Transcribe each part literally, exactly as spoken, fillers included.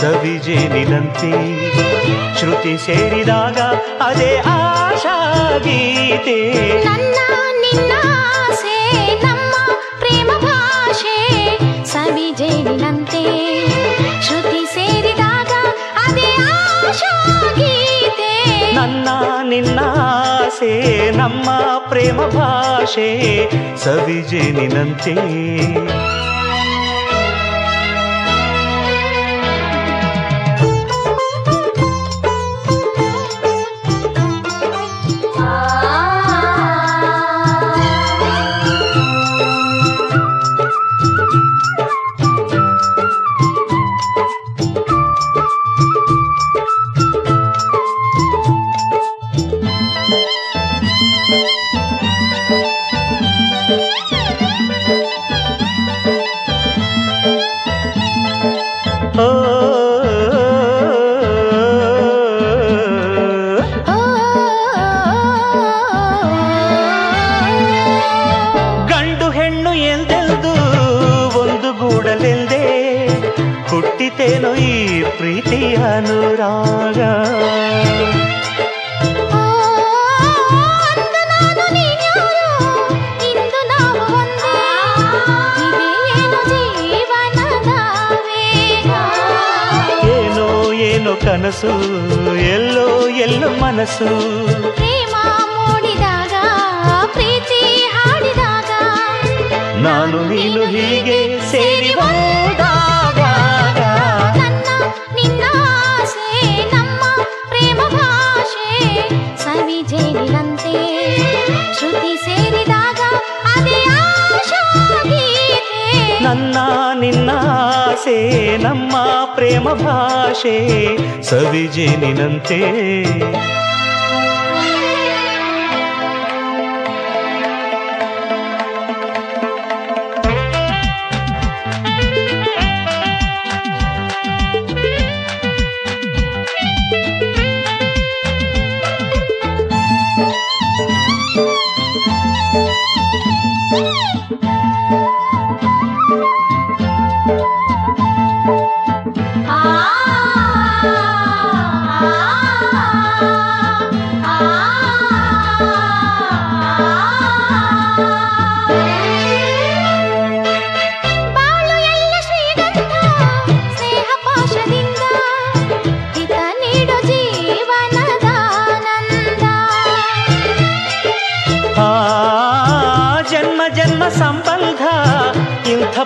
ಸವಿಜೆ ನಿಲಂತೆ ಶ್ರುತಿ ಸೇರಿದಾಗ ಅದೇ ಆಶಾ ಗೀತೆ ನನ್ನ ನಿನ್ನ ಆಸೆ ನಮ್ಮ ಪ್ರೇಮ ಭಾಷೆ ಸವಿಜೆ ನಿಲಂತೆ ಶ್ರುತಿ ಸೇರಿದಾಗ ಅದೇ ಆಶಾ ಗೀತೆ ನನ್ನ ನಿನ್ನ ಆಸೆ ನಮ್ಮ ಪ್ರೇಮ ಭಾಷೆ ಸವಿಜೆ ನಿಲಂತೆ ಎಲ್ಲೋ ಎಲ್ಲೋ ಮನಸ್ಸು ಪ್ರೇಮ ಮೂಡಿದಾಗ ಪ್ರೀತಿ ಹಾಡಿದಾಗ ನಾನು ನೀನು ಹೀಗೆ ಸೇರಿ ಬಂದಾಗ ನನ್ನ ನಿನ್ನ ಆಸೆ ನಮ್ಮ ಪ್ರೇಮ ಭಾಷೆ ಸವಿಜೇರಿನಂತೆ ಶ್ರುತಿ ಸೇರಿದಾಗ ಅದೇ ಆಶಾ ಗೀತೆ ನನ್ನ ನಿನ್ನ ಆಸೆ ನಮ್ಮ ಪ್ರೇಮ ಭಾಷೆ ಸವಿಜೆ ನಿನಂತೆ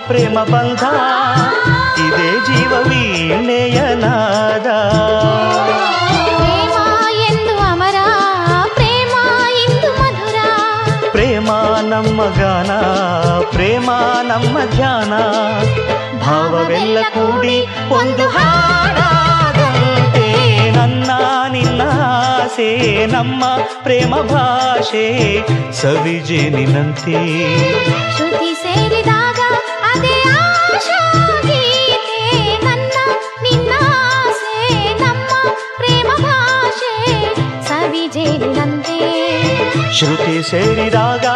ಪ್ರೇಮ ಬಂಧ ಇದೇ ಜೀವ ವೀಣೆಯನಾದ ಪ್ರೇಮ ಎಂದು ಅಮರ ಪ್ರೇಮ ಎಂದು ಮಧುರ ಪ್ರೇಮ ನಮ್ಮ ಗಾನ ಪ್ರೇಮ ನಮ್ಮ ಧ್ಯಾನ ಭಾವವೆಲ್ಲ ಕೂಡಿ ಒಂದು ಹಾಡಾದಂತೆ ನನ್ನ ನಿನ್ನ ಆಸೆ ನಮ್ಮ ಪ್ರೇಮ ಭಾಷೆ ಸವಿಜೆ ನಿನಂತೆ ಶ್ರುತಿ ಸೇರಿದಾಗ ಅದೇ ಆಶಾ ಗೀತೆ ನನ್ನ ನಿನ್ನ ಆಸೆ ನಮ್ಮ ಪ್ರೇಮ ಭಾಷೆ ಸವಿಜೇರಿನಂತೆ ಶ್ರುತಿ ಸೇರಿದಾಗ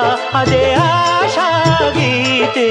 ಅದೇ ಆಶಾ ಗೀತೆ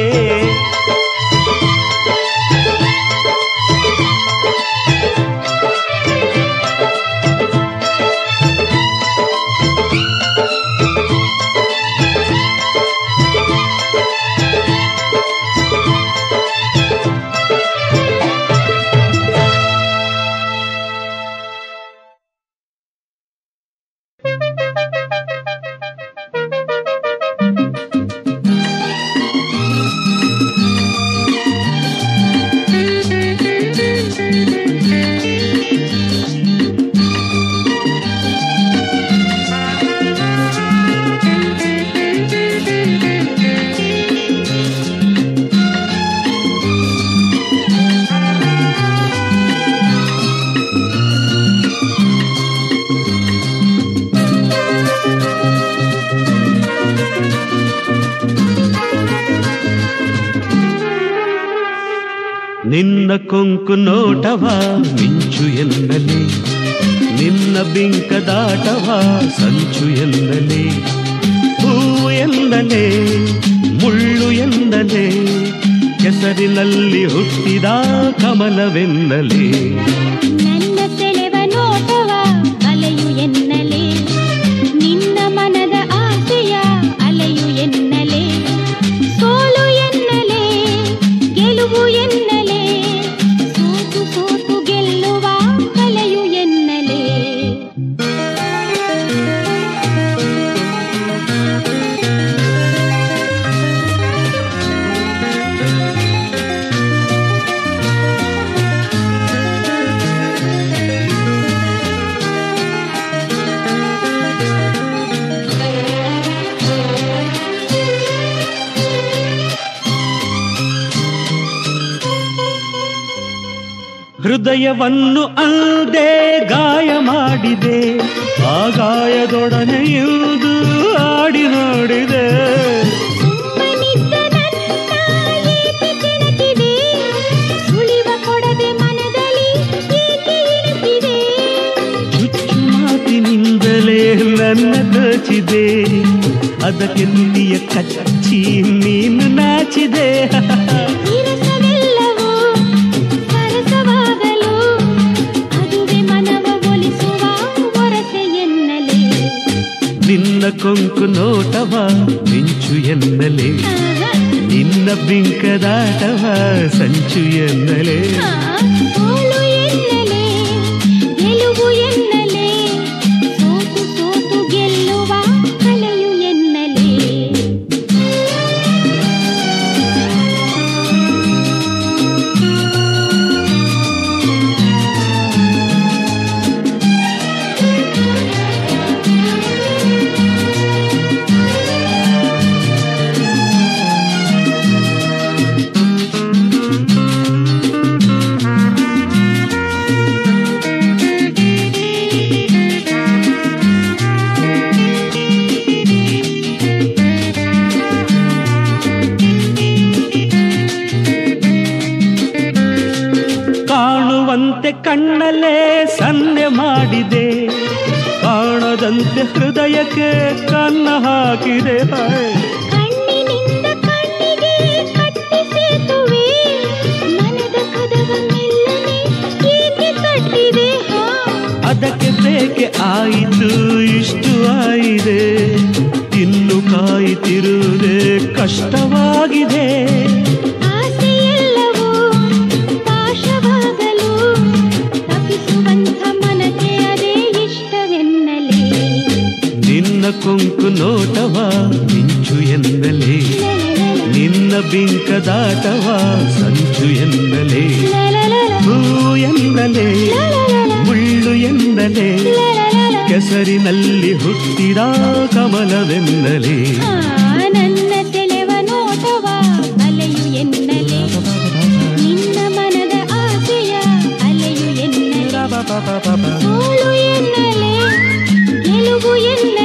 ನಿನ್ನ ಕೊಂಕು ನೋಟವ ಮಿಂಚು ಎನ್ನಲಿ, ನಿನ್ನ ಬಿಂಕ ದಾಟವ ಸಂಚು ಎನ್ನಲಿ. ಹೂವು ಎಂದಲೇ ಮುಳ್ಳು ಎಂದಲೇ ಕೆಸರಿನಲ್ಲಿ ಹುಟ್ಟಿದ ಕಮಲವೆನ್ನಲಿ. ನನ್ನ ಸೆಳೆವ ನೋಟವ ಅಲೆಯು ಎನ್ನಲಿ, ನಿನ್ನ ಮನದ ಆಸೆಯ ಅಲೆಯು ಎನ್ನಲಿ. ಸೋಲು ಎನ್ನಲಿ, ಗೆಲುವು ಎನ್ನಲಿ, ಸೋತು ಸೋತು ಗೆಲ್ಲುವ ಕಲೆಯು ಎನ್ನಲಿ. ಹೃದಯವನ್ನು ಅಲ್ಲದೆ ಗಾಯ ಮಾಡಿದೆ, ಆ ಗಾಯದೊಡನೆ ಇಳಿದು ಆಡಿ ನೋಡಿದೆ. ಸುಳಿವ ಕೊಡದೆ ಮನದಲ್ಲಿ ಚುಚ್ಚು ಮಾತಿನಿಂದಲೇ ನನ್ನ ದೋಚಿದೆ, ಅದಕ್ಕೆ ನೀಯ ಕಚ್ಚಿ ನೀನು ನಾಚಿದೆ. ನಿನ್ನ ಕೊಂಕು ನೋಟವ ಮಿಂಚು ಎನ್ನಲೆ, ನಿನ್ನ ಬಿಂಕದಾಟವ ಸಂಚು ಎನ್ನಲೆ. ಸೋಲು ಎನ್ನಲೆ, ಗೆಲುವು ಎನ್ನಲೆ, ಸೋತು ಸೋತು ಗೆಲ್ಲುವ ಕಲೆಯು ಎನ್ನಲೆ. ಕಣ್ಣಲ್ಲೇ ಸನ್ನೆ ಮಾಡಿದೆ, ಕಾಣದಂತೆ ಹೃದಯಕ್ಕೆ ಕನ್ನ ಹಾಕಿದೆ. ಕಣ್ಣಿನಿಂದ ಕಣ್ಣಿಗೆ ಕಟ್ಟಿ ಸೇತುವೆ, ಮನದ ಕದವನ್ನೆಲ್ಲನೇ ಏಕೆ ಕಟ್ಟಿದೆ? ಅದಕ್ಕೆ ಬೇಕೆ ಆಯಿತು ಇಷ್ಟು ಆಯಿದೆ, ಇನ್ನು ಕಾಯುತ್ತಿರುವುದೇ ಕಷ್ಟವಾಗಿದೆ. ಕೊಂಕು ನೋಟವ ಮಿಂಚು ಎನ್ನಲೆ, ನಿನ್ನ ಬಿಂಕದಾಟವ ಸಂಚು ಎನ್ನಲೆ. ಹೂವು ಎಂದಲೆ ಮುಳ್ಳು ಎಂದಲೆ ಕೆಸರಿನಲ್ಲಿ ಹುಟ್ಟಿದ ಕಮಲವೆನ್ನಲೆ. ನನ್ನ ಸೆಳೆವ ನೋಟವ ಅಲೆಯು ಎನ್ನಲೆ, ನಿನ್ನ ಮನದ ಆಸೆಯ ಅಲೆಯು ಎನ್ನಲೆ. ಸೋಲು ಎನ್ನಲೆ, ಗೆಲುವು ಎನ್ನಲೆ,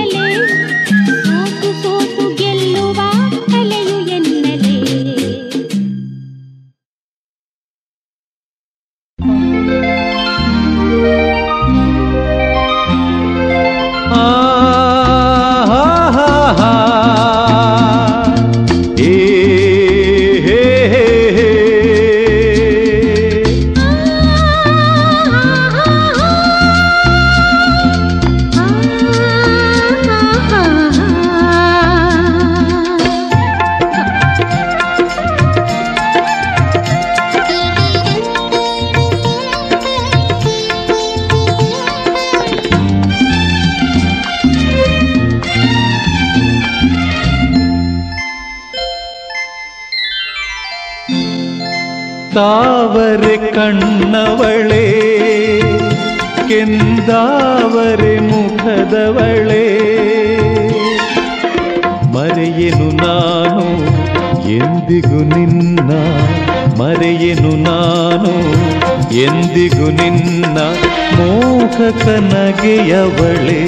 ತಾವರೆ ಕಣ್ಣವಳೆ ಕೆಂದಾವರೆ ಮುಖದವಳೆ, ಮರೆಯನು ನಾನು ಎಂದಿಗೂ ನಿನ್ನ, ಮರೆಯನು ನಾನು ಎಂದಿಗೂ ನಿನ್ನ ಮೋಹ ಕನಗೆಯವಳೆ.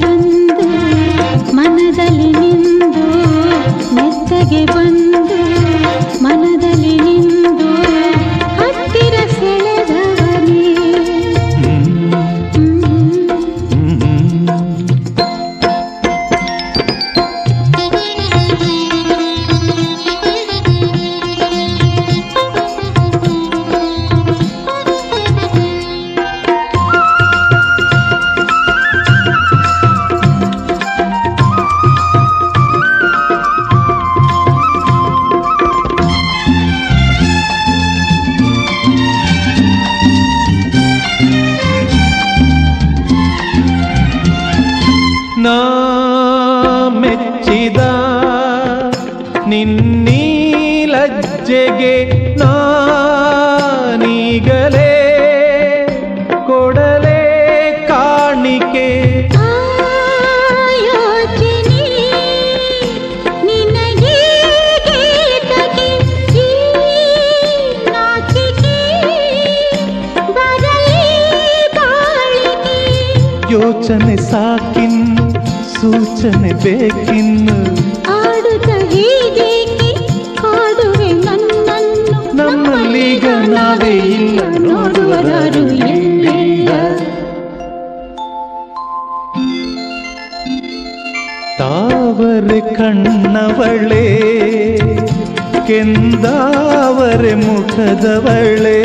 ಬಂದು ಮನದಲ್ಲಿ ನಿಂದು ಮೆತ್ತಗೆ ಬಂದು ಮನದಲ್ಲಿ ನಿಂದು ಹತ್ತಿರ ಸೆಳೆದವನೇ ಯೋಚನೆ ಸಾಕಿನ್ ಸೂಚನೆ ಬೇಕಿನ್ ಆಡುತ್ತ ಹೀಗೇಕೆ ಆಡುವೆ ನನ್ನನ್ನು ನಮ್ಮಲ್ಲೀಗ ನಾವೇ ಇಲ್ಲ ನೋಡುವರಾರು ಎಲ್ಲಿಲ್ಲ ತಾವರೆ ಕಣ್ಣವಳೆ ಕೆಂದಾವರೆ ಮುಖದವಳೆ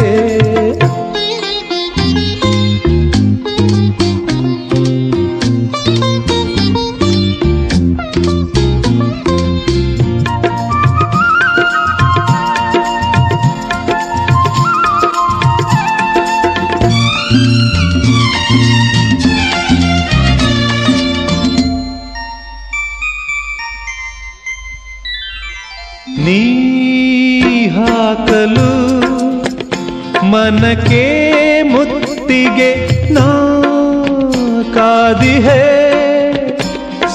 मनके मुत्तिगे ना कादि है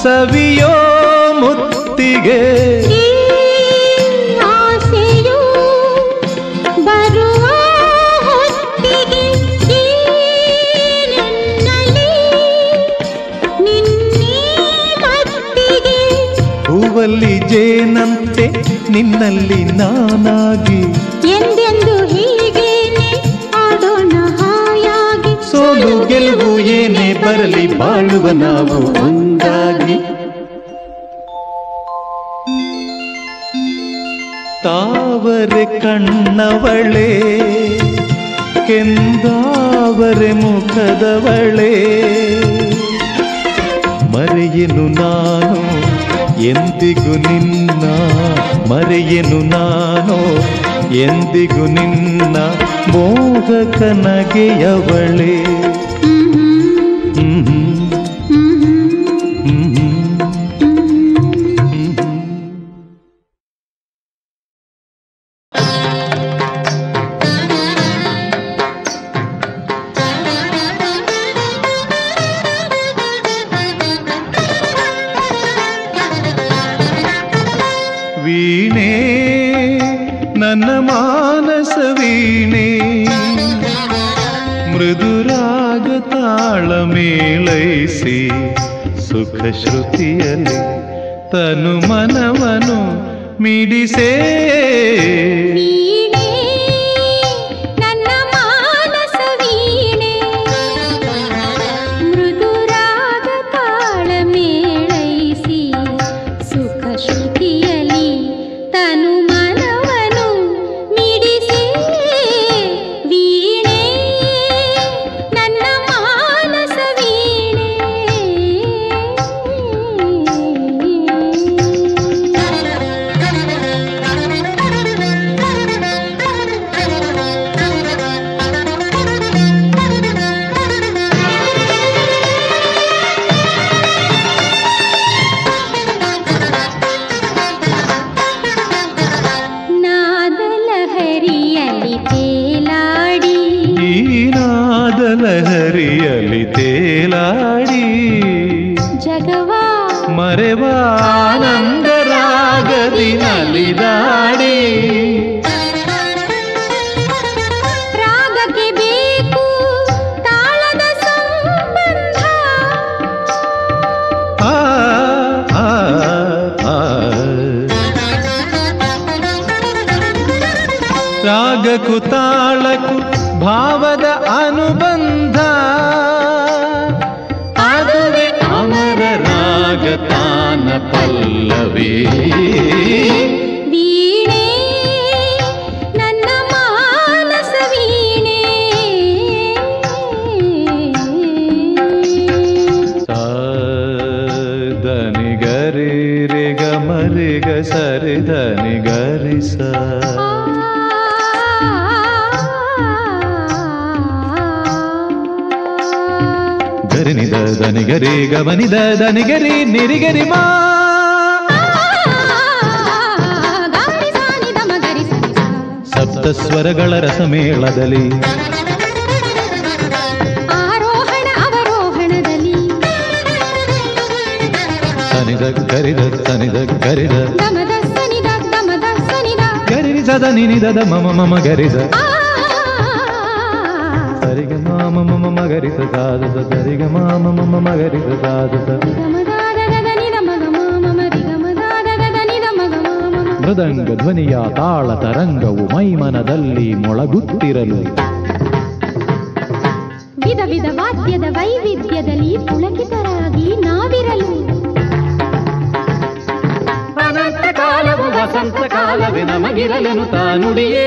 सवियो मुत्तिगे ಹೂವಲ್ಲಿ ಜೇನಂತೆ ನಿನ್ನಲ್ಲಿ ನಾನಾಗಿ ಎಂದೆಂದು ಹೀಗೇನೆ ಆಡೋಣ ಹಾಯಾಗಿ ಸೋಲು ಗೆಲುವು ಏನೇ ಬರಲಿ ಬಾಳುವ ನಾವು ಒಂದಾಗಿ ತಾವರೆ ಕಣ್ಣವಳೆ ಕೆಂದಾವರೆ ಮುಖದವಳೆ ಮರೆಯನು ನಾನು ಎಂದಿಗೂ ನಿನ್ನ ಮರೆಯನು ನಾನು ಎಂದಿಗೂ ನಿನ್ನ ಮೋಹಕ ನಗೆಯವಳೆ ಶ್ರುತಿಯಲ್ಲಿ ತನು ಮನವನು ಮಿಡಿಸೇ ವೀಣೆ ನನ್ನ ಮಾನಸ ವೀಣೆ ಮೃದು ರಾಗ ತಾಳ ಮೇಳೈಸಿ ಸುಖ ಶ್ರುತಿಯಲ್ಲಿ ತನು ಮನವನು ಮಿಡಿಸೇ ವೀಣೆ ನನ್ನ ಮಾನಸ ವೀಣೆ ರಾಗಕ್ಕೂ ತಾಳಕ್ಕೂ ಭಾವದ ಅನುಬಂಧ ಆದುವೆ ಅಮರ ರಾಗ ತಾನ ಪಲ್ಲವೇ ವೀಣೆ ನನ್ನ ಮಾನಸ ವೀಣೆ ಸದನಿ ಗರಿ ರೆ ಗಮರಿ ಗ ಸರಿ ಧನಿ ಗರಿ ಸ ಗರಿ ಧನಿ ಗರಿ ಗಮನಿ ಧನಿ ಗರಿ ನಿರಿ ಗರಿ ಮಾ ಸ್ವರಗಳ ರಸಮೇಳದಲ್ಲಿ ಆರೋಹಣ ಅವರೋಹಣದಲ್ಲಿ ಸನಿದ ಗರಿದ ಸನಿದ ಗರಿದ ದಮದ ಸನಿದ ದಮದ ಸನಿದ ಗರಿ ಸದ ನಿನಿದ ಮಮ ಮಮ ಗರಿದ ಸರಿಗ ಮಾಮ ಮಮ ಗರಿದ ಸಾಧದ ಸರಿಗ ಮಾಮ ಮಮ ಗರಿದ ಸಾಧದ ಮೃದಂಗ ಧ್ವನಿಯ ತಾಳ ತರಂಗವು ಮೈಮನದಲ್ಲಿ ಮೊಳಗುತ್ತಿರಲು ವಿಧ ವಿಧ ವಾದ್ಯದ ವೈವಿಧ್ಯದಲ್ಲಿ ಪುಳಕಿತರಾಗಿ ನಾವಿರಲು ಅನಂತ ಕಾಲವು ವಸಂತ ಕಾಲವೇ ನಮಗಿರಲೆನು ತಾನುಡಿಯೇ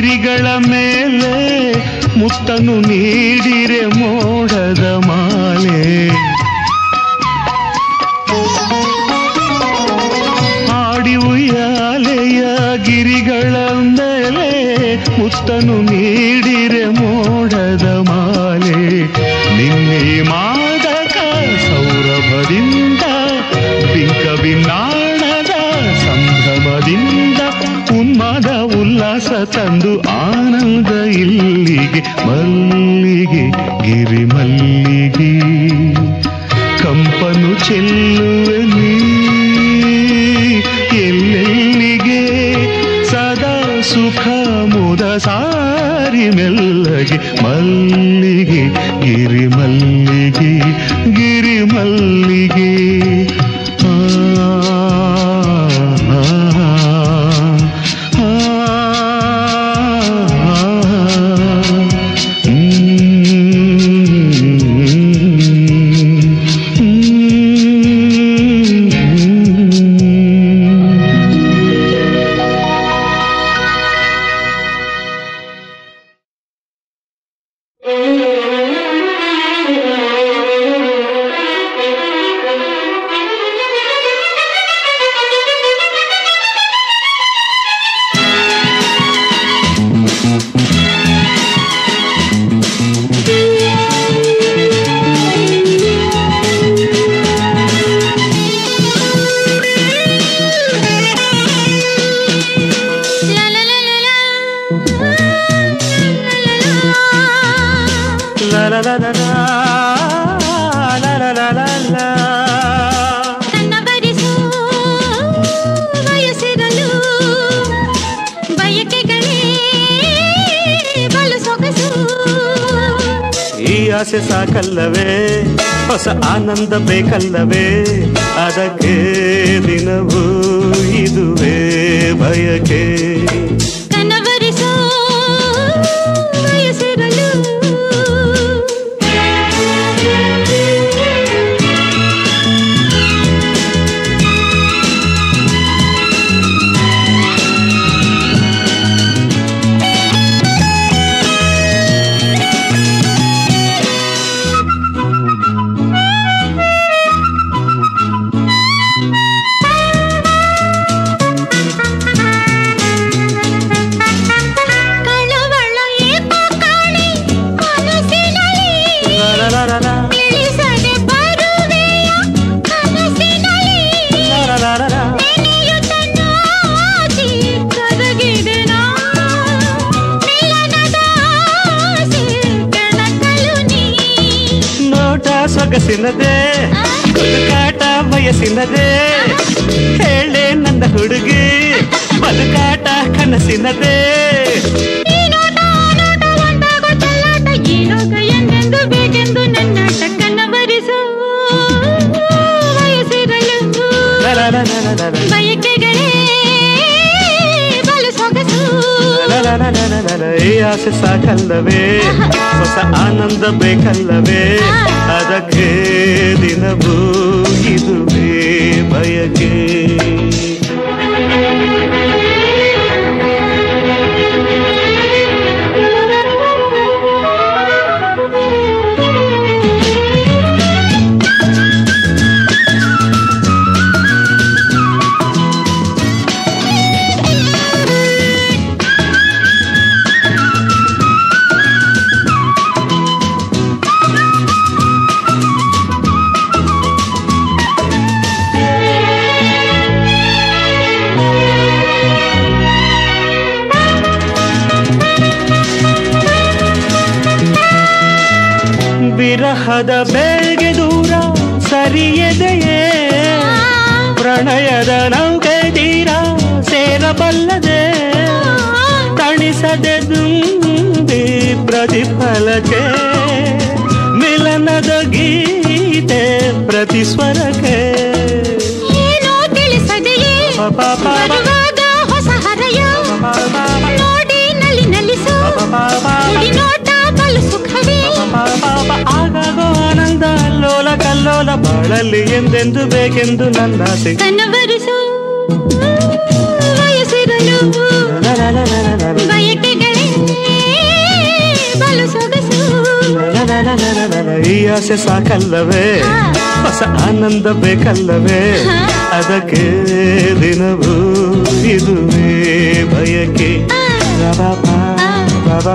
ಗಿರಿಗಳ ಮೇಲೆ ಮುತ್ತನು ನೀಡಿರೆ ಮೋಡದ ಮಾಲೆ. ಆಡಿ ಉಯ್ಯಾಲೆಯ ಗಿರಿಗಳ ಮೇಲೆ ಮುತ್ತನು ನೀಡಿರೆ ಮೋಡದ ಮಾಲೆ. ನಿನ್ನೆ ಮಾದಕ ಸೌರಭದಿಂದ ಬಿಂಕ ಬಿನ್ನಾಣದ ಸಂಭ್ರಮದಿಂದ ಉನ್ಮಾದ ಉಲ್ಲಾಸ ತಂದು ಆನಂದ ಇಲ್ಲಿಗೆ ಮಲ್ಲಿಗೆ ಗಿರಿ ಮಲ್ಲಿಗೆ ಕಂಪನು ಚೆಲ್ಲುವೆ ನೀ ಎಲ್ಲೆಲ್ಲಿಗೆ ಸದಾ ಸುಖ ಮುದ ಸಾರಿ ಮೆಲ್ಲಗೆ ಮಲ್ಲಿಗೆ ಗಿರಿ ಮಲ್ಲಿಗೆ ಗಿರಿ ಮಲ್ಲಿಗೆ. ಸಾಕಲ್ಲವೇ ಹೊಸ ಆನಂದ ಬೇಕಲ್ಲವೇ, ಅದಕ್ಕೆ ದಿನವೂ ಇದುವೇ ಬಯಕೆ. ಕನವರಿಸೋ ಬಯಸಿರಲು ಸಿನದೆ ಬದುಕಾಟ ಬಯಸಿನದೆ ಹೇಳೆ ನನ್ನ ಹುಡುಗಿ ಬದುಕಾಟ ಕನಸಿನದೆ. ಈ ಆಸೆ ಸಾಕಲ್ಲವೇ ಹೊಸ ಆನಂದ ಬೇಕಲ್ಲವೇ, ಅದಕ್ಕೆ ದಿನವೂ ಇದುವೇ ಬಯಕೆ. ಹದ ಬೆಳಗ್ಗೆ ದೂರ ಸರಿಯದೆಯೇ ಪ್ರಣಯದ ನೌಕೆ ತೀರ ಸೇರಬಲ್ಲದೆ, ತಣಿಸದೆ ದುಂಬಿ ಪ್ರತಿಫಲಕ್ಕೆ ಮಿಲನದ ಗೀತೆ ಪ್ರತಿಸ್ವರಕ್ಕೆ ಆಗೋ ಆನಂದ ಅಲ್ಲೋಲ ಕಲ್ಲೋಲ ಬಾಳಲ್ಲಿ ಎಂದೆಂದು ಬೇಕೆಂದು ನನ್ನ ಆಸೆ. ಕನವರಿಸು ಬಯಸಿರಲು ಬಯಕೆಗಳೇ ಆಸೆ ಸಾಕಲ್ಲವೇ, ಹೊಸ ಆನಂದ ಬೇಕಲ್ಲವೇ, ಅದಕ್ಕೆ ದಿನವೂ ಇದುವೇ ಬಯಕೆ. ಬಾಬಾ ಬಾಬಾ ಬಾಬಾ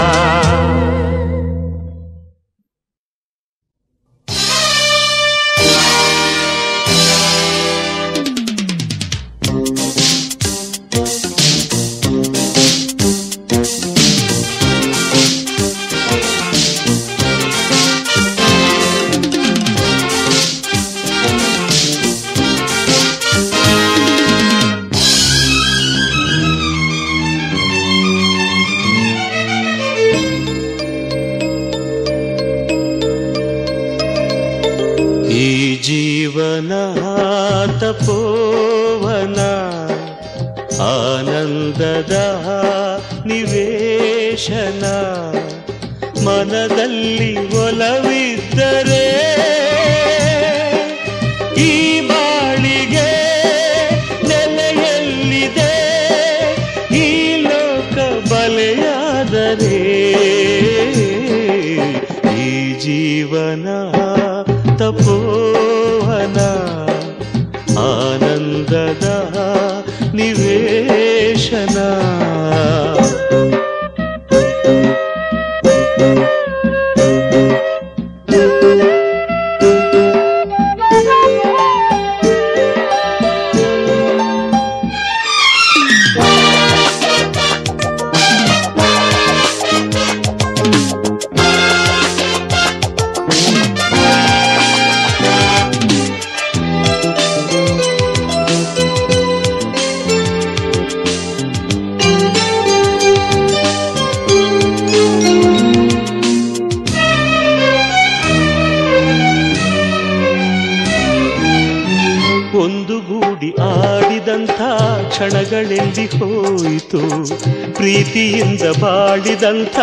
ಪ್ರೀತಿಯಿಂದ ಬಾಳಿದಂಥ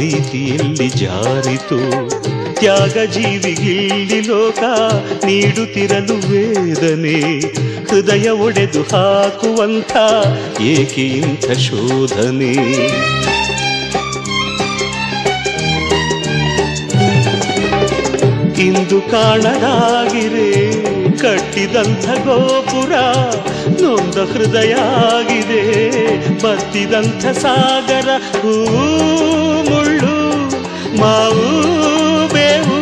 ರೀತಿಯಲ್ಲಿ ಜಾರಿತು, ತ್ಯಾಗ ಜೀವಿಗಿಲ್ಲಿ ಲೋಕ ನೀಡುತ್ತಿರಲು ವೇದನೆ, ಹೃದಯ ಒಡೆದು ಹಾಕುವಂಥ ಏಕೆ ಇಂಥ ಶೋಧನೆ. ಇಂದು ಕಾಣದಾಗಿರೆ ಕಟ್ಟಿದಂಥ ಗೋಪುರ, ನೊಂದ ಹೃದಯ ಆಗಿದೆ ಬತ್ತಿದಂಥ ಸಾಗರ. ಹೂ ಮುಳ್ಳು ಮಾವು ಬೇವು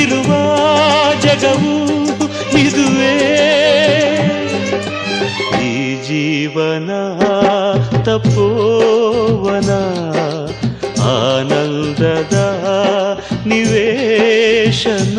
ಇರುವ ಜಗವು ಇದುವೇ. ಈ ಜೀವನ ತಪೋವನ ಆನಂದದ ನಿವೇಶನ.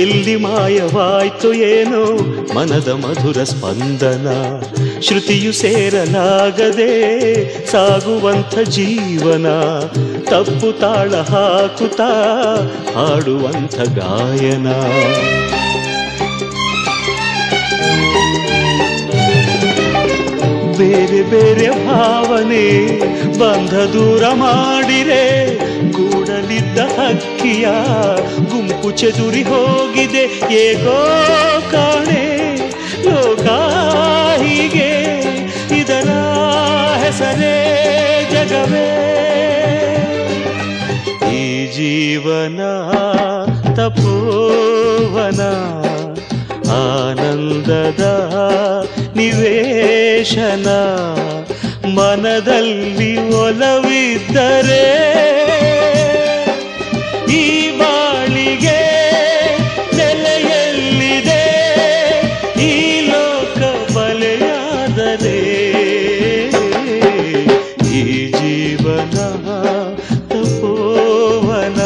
ಎಲ್ಲಿ ಮಾಯವಾಯ್ತು ಏನೋ ಮನದ ಮಧುರ ಸ್ಪಂದನ, ಶ್ರುತಿಯು ಸೇರಲಾಗದೆ ಸಾಗುವಂಥ ಜೀವನ, ತಪ್ಪು ತಾಳ ಹಾಕುತ್ತಾ ಹಾಡುವಂಥ ಗಾಯನ. ಬೇರೆ ಬೇರೆ ಭಾವನೆ ಬಂಧ ದೂರ ಮಾಡಿರೆ, ಗೂಡಲಿದ್ದ ಹಕ್ಕಿಯ ಗುಂಪು ಚದುರಿ ಹೋಗಿದೆ. ಏಗೋ ಕಾಣೆ ಲೋಕ ಹೀಗೆ, ಇದರ ಹೆಸರೇ ಜಗವೇ. ಈ ಜೀವನ ತಪೋವನ ಆನಂದದ ನಿವೇಶನ, ಮನದಲ್ಲಿ ಒಲವಿದ್ದರೆ ಈ ಬಾಳಿಗೆ ನೆಲೆಯಲ್ಲಿದೆ, ಈ ಲೋಕ ಬಲೆಯಾದರೆ. ಈ ಜೀವನ ತಪೋವನ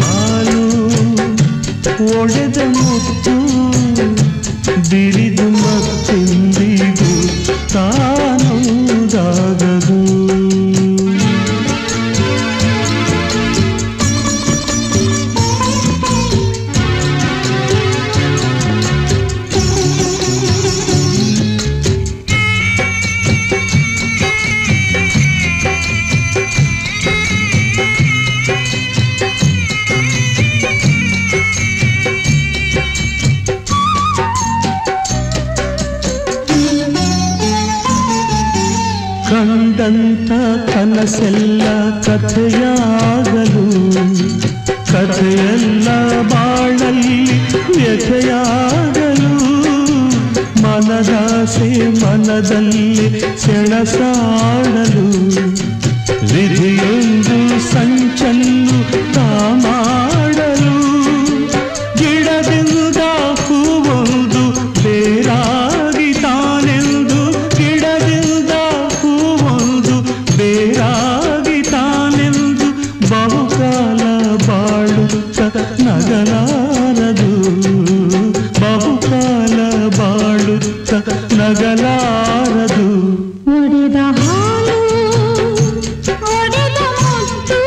ಹಾಲು ಒಡೆದ ಮುತ್ತು ಬಿರಿದು ಮತ್ತೆಂದಿಗೂ ತಾನೂದಾಗದು. ಕಂಡಂತ ಕನಸೆಲ್ಲ ಕಥೆಯಾಗಲು ಕಥೆಯೆಲ್ಲ ಬಾಳಲ್ಲಿ ವ್ಯಥೆಯಾಗಲು ಮನದಾಸೆ ಮನದಲ್ಲಿ ಸೆಣಸಾಡಲು ವಿಧಿಯೊಂದು ಸಂಚನ್ನು ತಾಮಾಡಲು ಗಿಡದಿಂದ ಹೂವೊಂದು ನಗಲಾರದು ಬಹುಕಾಲ ಬಾಳುತ್ತ ನಗಲಾರದು. ಒಡೆದ ಹಾಲು ಒಡೆದ ಮುತ್ತು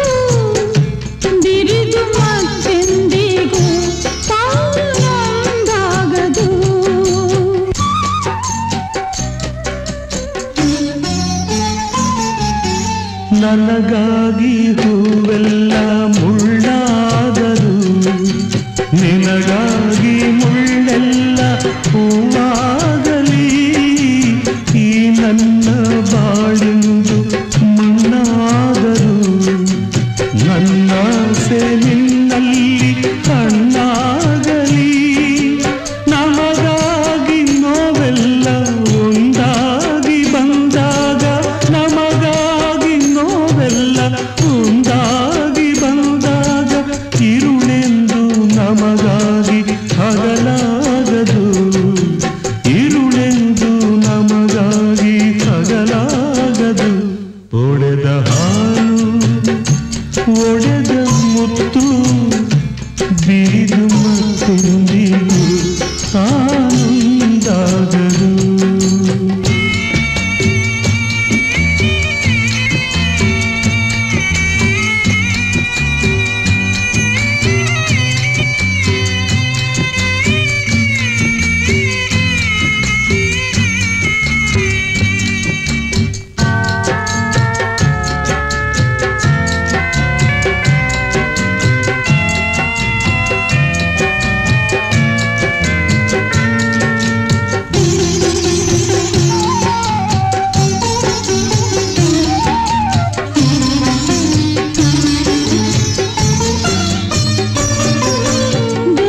ಬಿರಿದು ಮತ್ತೆಂದಿಗೂ ತಾನೊಂದಾಗದು. ನನಗಾಗಿ ಹೂವೆಲ್ಲ ಮುಳ್ಳಾದರು ನಿನಗಾಗಿ ಮುಳ್ಳೆಲ್ಲ ಹೂವಾಗಲಿ ಈ ನನ್ನ ಬಾಳಿಂದು ಮುನ್ನಾದರು ನನ್ನಾಸೆ ನಿನ್ನಲ್ಲಿ ಕಣ್ಣಾಗಲಿ ನಮಗಾಗಿ ನೋವೆಲ್ಲ ಒಂದಾಗಿ ಬಂದಾಗ ನಮಗಾಗಿ ನೋವೆಲ್ಲ ಒಂದಾಗಿ ಬಂದಾಗ ಇರುಳೆಂದು ನಮಗಾಗಿ ಹಗಲಾಗದು ಇರುಳೆಂದು ನಮಗಾಗಿ ಹಗಲಾಗದು. ಒಡೆದ ಹಾಲು ಒಡೆದ ಮುತ್ತು ಬಿರಿದು ಮತ್ತೆಂದಿಗೂ ತಾನೊಂದಾಗದು. ಒಡೆದ ಹಾಲು ಒಡೆದ ಮುತ್ತು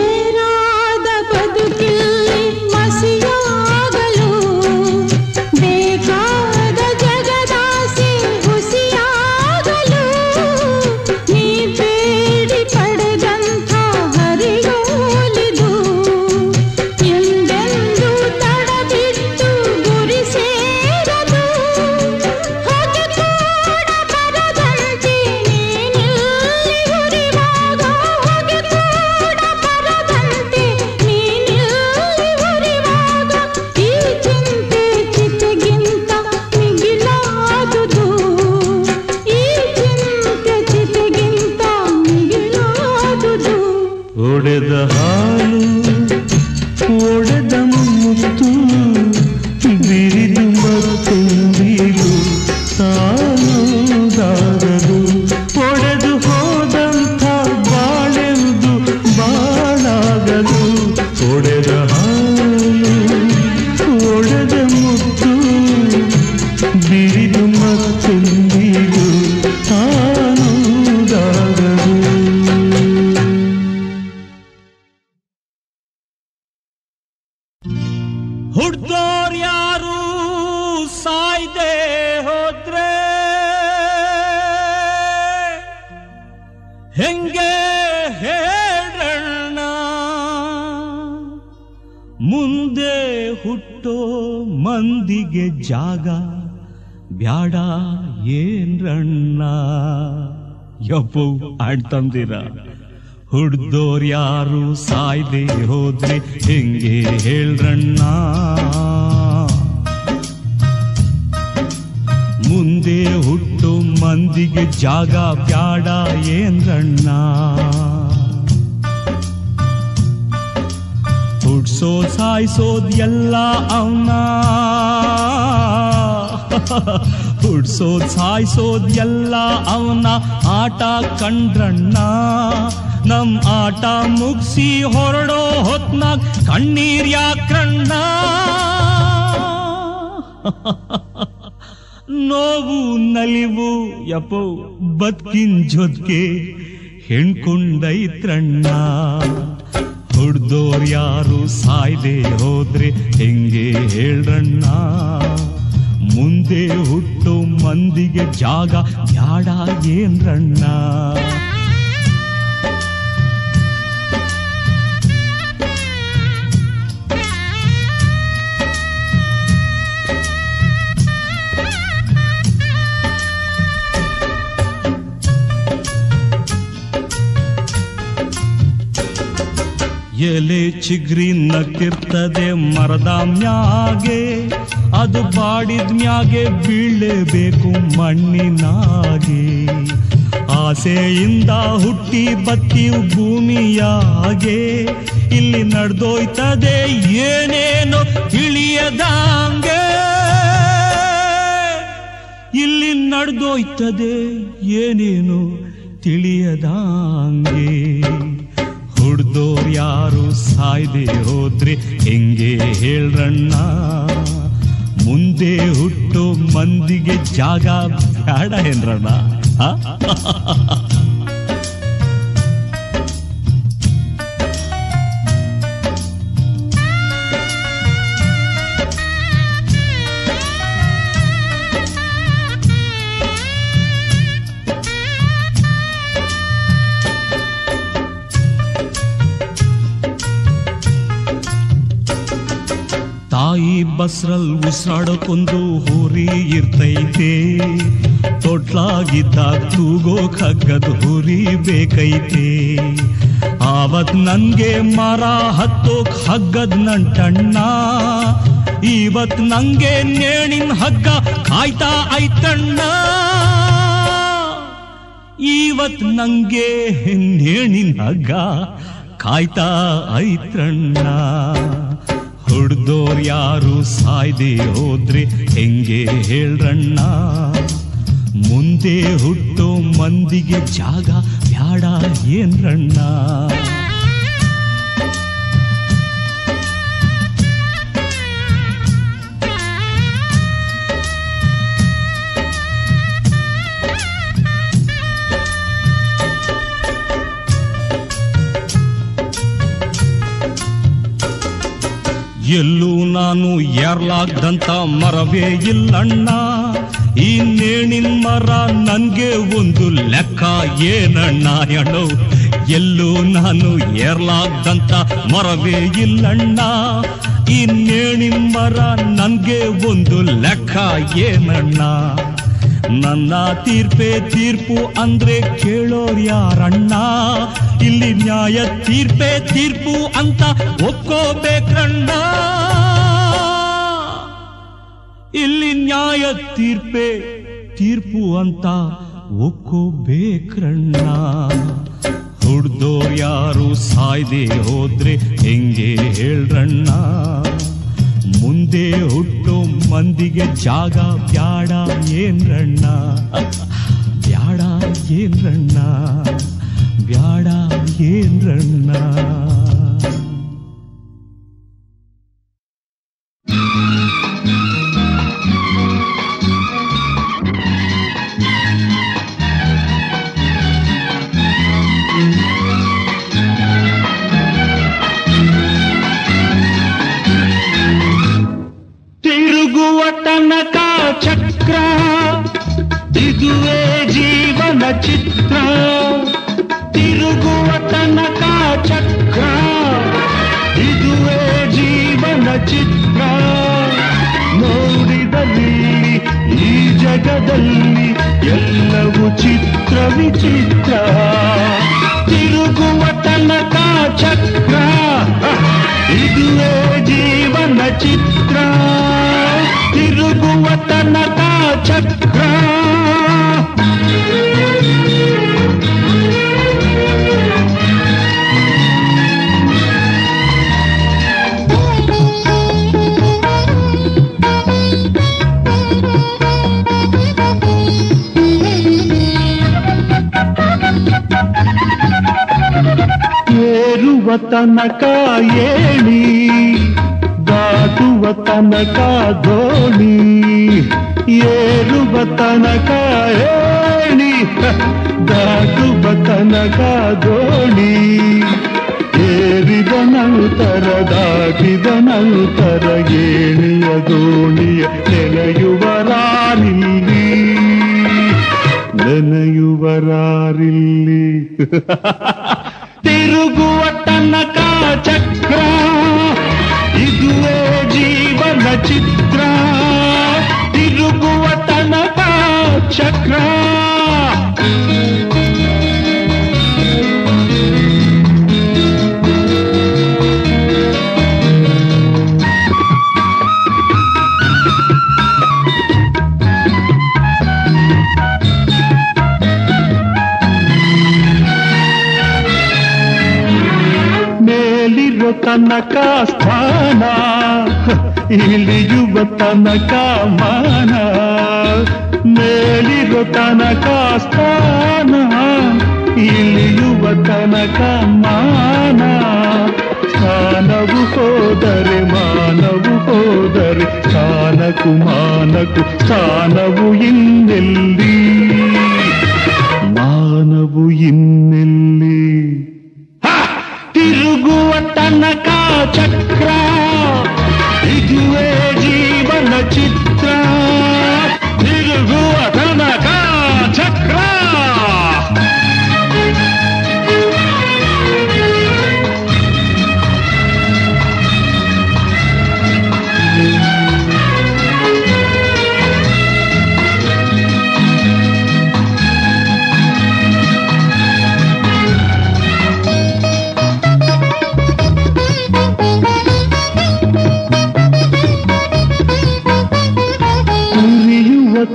ಬಿರಿದು ಮತ್ತೆಂದಿಗೂ ತಾನೊಂದಾಗದು. ಒಡೆದು ಹೋದಂಥ ಬಾಳೆಂದು ಬಾಳಾಗದು. ಒಡೆದ ಹಾಲು ಒಡೆದ ಮುತ್ತು ಬಿರಿದು ಮತ್ತೆಂದಿಗೂ ತಾನೊಂದಾಗದು. ಹುಡ್ದೋರ್ ಯಾರು ಸಾಯ್ದೆ ಹೋದ್ರೆ ಹೆಂಗೆ ಹೇಳಣ್ಣ, ಮುಂದೆ ಹುಟ್ಟೋ ಮಂದಿಗೆ ಜಾಗ ಬ್ಯಾಡ ಏನ್ರಣ್ಣ. ಯಪ್ಪು ಆಡ್ತಂದಿರ ಹುಡ್ದೋರ್ ಯಾರು ಸಾಯ್ದೆ ಹೋದ್ರೆ ಹೆಂಗೆ ಹೇಳ್ರಣ್ಣ, ಮುಂದೆ ಹುಟ್ಟು ಮಂದಿಗೆ ಜಾಗ ಬ್ಯಾಡ ಏನ್ರಣ್ಣ, ಹುಡ್ಸೋ ಸಾಯಿಸೋದ್ ಎಲ್ಲ ಅವನ, ಹುಡ್ಸೋದ್ ಸಾಯಿಸೋದ್ ಎಲ್ಲ ಅವನ ಆಟ ಕಂಡ್ರಣ್ಣ, ನಮ್ ಆಟ ಮುಗಿಸಿ ಹೊರಡೋ ಹೊತ್ನಾಗ್ ಕಣ್ಣೀರ್ ಯಾಕ್ರಣ್ಣ, ನೋವು ನಲಿವು ಯಪೋ ಬದುಕಿನ್ ಜೊತ್ಗೆ ಹೆಣ್ಕೊಂಡೈತ್ರಣ್ಣ, ಹುಡ್ದೋರ್ ಯಾರು ಸಾಯ್ದೆ ಹೋದ್ರೆ ಹೆಂಗೆ ಹೇಳ್ರಣ್ಣ, ಮುಂದೆ ಹುಟ್ಟು ಮಂದಿಗೆ ಜಾಗ ಬ್ಯಾಡ ಏನ್ರಣ್ಣ. ಎಲೆ ಚಿಗ್ರಿ ನಕ್ತಿರ್ತದೆ ಮರದ ಮ್ಯಾಗೆ, ಅದು ಬಾಡಿದ ಮ್ಯಾಗೆ ಬೀಳಬೇಕು ಮಣ್ಣಿನಾಗೆ, ಆಸೆಯಿಂದ ಹುಟ್ಟಿ ಬತ್ತಿಯು ಭೂಮಿಯಾಗೆ, ಇಲ್ಲಿ ನಡೆದೋಯ್ತದೆ ಏನೇನೋ ತಿಳಿಯದಂಗೆ, ಇಲ್ಲಿ ನಡೆದೋಯ್ತದೆ ಏನೇನೋ ತಿಳಿಯದಂಗೆ, ಹುಡ್ದೋರ್ ಯಾರು ಸಾಯ್ದೆ ಹೋದ್ರೆ ಹೆಂಗೆ ಹೇಳ್ರಣ್ಣ, ಮುಂದೆ ಹುಟ್ಟು ಮಂದಿಗೆ ಜಾಗ ಬ್ಯಾಡ ಏನ್ರಣ್ಣ. ತಾಯಿ ಬಸ್ರಲ್ ಉಸಿರಾಡೋಕೊಂದು ಹುರಿ ಇರ್ತೈತೆ, ತೊಟ್ಲಾಗಿದ್ದಾಗ ತೂಗೋ ಹಗ್ಗದ ಹುರಿ ಬೇಕೈತೆ, ಆವತ್ ನನ್ಗೆ ಮರ ಹತ್ತೋಕ್ ಹಗ್ಗದ್ ನಂಟಣ್ಣ, ಇವತ್ ನಂಗೆ ನೇಣಿನ ಹಗ್ಗ ಕಾಯ್ತಾ ಐತಣ್ಣ, ಇವತ್ ನಂಗೆ ನೇಣಿನ ಹಗ್ಗ ಕಾಯ್ತಾ ಐತ್ರಣ್ಣ, ಹುಡ್ದೋರ್ ಯಾರು ಸಾಯ್ದೆ ಹೋದ್ರೆ ಹೆಂಗೆ ಹೇಳ್ರಣ್ಣ, ಮುಂದೆ ಹುಟ್ಟೋ ಮಂದಿಗೆ ಜಾಗ ಬ್ಯಾಡ ಏನ್ರಣ್ಣ. ಎಲ್ಲೂ ನಾನು ಯಾರ್ಲಾಗ್ದಂತ ಮರವೇ ಇಲ್ಲಣ್ಣ, ಈ ನೇಣಿನ ಮರ ನನ್ಗೆ ಒಂದು ಲೆಕ್ಕ ಏನಣ್ಣ ಅಣ್ಣೋ, ಎಲ್ಲೂ ನಾನು ಯಾರ್ಲಾಗ್ದಂತ ಮರವೇ ಇಲ್ಲಣ್ಣ, ಈ ನೇಣಿನ ಮರ ನನ್ಗೆ ಒಂದು ಲೆಕ್ಕ ಏನಣ್ಣ, ನನ್ನ ತೀರ್ಪೇ ತೀರ್ಪು ಅಂದ್ರೆ ಕೇಳೋರ್ ಯಾರಣ್ಣ, ಇಲ್ಲಿ ನ್ಯಾಯ ತೀರ್ಪೇ ತೀರ್ಪು ಅಂತ ಒಪ್ಕೋಬೇಕಣ್ಣ, ಇಲ್ಲಿ ನ್ಯಾಯ ತೀರ್ಪೇ ತೀರ್ಪು ಅಂತ ಒಪ್ಕೋಬೇಕ್ರಣ್ಣ, ಹುಡ್ದೋರ್ ಯಾರು ಸಾಯ್ದೆ ಹೋದ್ರೆ ಹೆಂಗೆ ಹೇಳ್ರಣ್ಣ, ಮುಂದೆ ಹುಟ್ಟೋ ಮಂದಿಗೆ ಜಾಗ ಬ್ಯಾಡ ಏನ್ರಣ್ಣ, ಬ್ಯಾಡ ಏನ್ರಣ್ಣ, ಬ್ಯಾಡ ಏನ್ರಣ್ಣ. ತನಕ ಚಕ್ರ ತಿರುಗುವೆ ಜೀವನ ಚಿತ್ರ, ತಿರುಗುವ ತನಕ ಚಕ್ರ ತಿರುಗುವೆ ಜೀವನ ಚಿತ್ರ, ನೋಡಿದಲ್ಲಿ ಈ ಜಗದಲ್ಲಿ ಎಲ್ಲವೂ ಚಿತ್ರ ವಿಚಿತ್ರ, ತಿರುಗುವ दिए जीवन चित्र तिरुगुवतन का चक्र तनक ಏಳಿ ದಾಟುವ ತನಕ ದೋಣಿ ಏರುವ ತನಕ ಏಳಿ ದಾಟುವ ತನಕ ದೋಣಿ ಏರಿದ ನಂತರ ದಾಟಿದ ನಂತರ ಏಣಿಯ ದೋಣಿಯ ನೆನೆಯುವರಾರಿಲ್ಲಿ ನೆನೆಯುವರಾರಿಲ್ಲಿ ತಿರುಗುವ ತನಕ ಚಕ್ರ ಇದುವೇ ಜೀವನ ಚಿತ್ರ ತಿರುಗುವ ತನಕ ಚಕ್ರ ತನಕ ಸ್ಥಾನ ಇಳಿಯುವ ತನಕ ಮಾನ ಮೇಲಿರುವ ತನಕ ಸ್ಥಾನ ಇಳಿಯುವ ತನಕ ಮಾನ ಸ್ಥಾನವು ಹೋದರೆ ಮಾನವು ಹೋದರೆ ಸ್ಥಾನಕು ಮಾನಕು ಸ್ಥಾನವು ಇನ್ನೆಲ್ಲಿ ಮಾನವು ಇನ್ನೆಲ್ಲಿ ತಿರುಗುವ ತನಕ ಚಕ್ರ ಇದುವೇ ಜೀವನ ಚಿತ್ರ ತಿರುಗುವ ತನಕ ಚಕ್ರ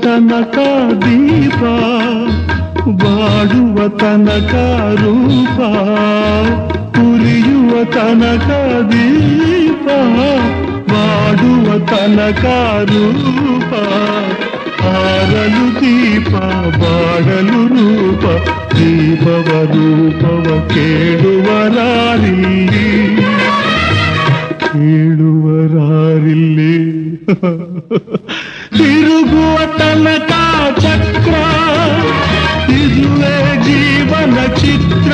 ತನಕ ದೀಪ ಬಾಡುವ ತನಕ ರೂಪ ಉರಿಯುವ ತನಕ ದೀಪ ಬಾಡುವ ತನಕ ರೂಪ ಹಾರಲು ದೀಪ ಬಾಡಲು ರೂಪ ದೀಪವ ರೂಪವ ಕೇಳುವರಾರಿಲ್ಲಿ ಕೇಳುವರಾರಿಲ್ಲಿ ತಿರುಗುವ ತನಕ ಚಕ್ರ ಇದುವೇ ಜೀವನ ಚಿತ್ರ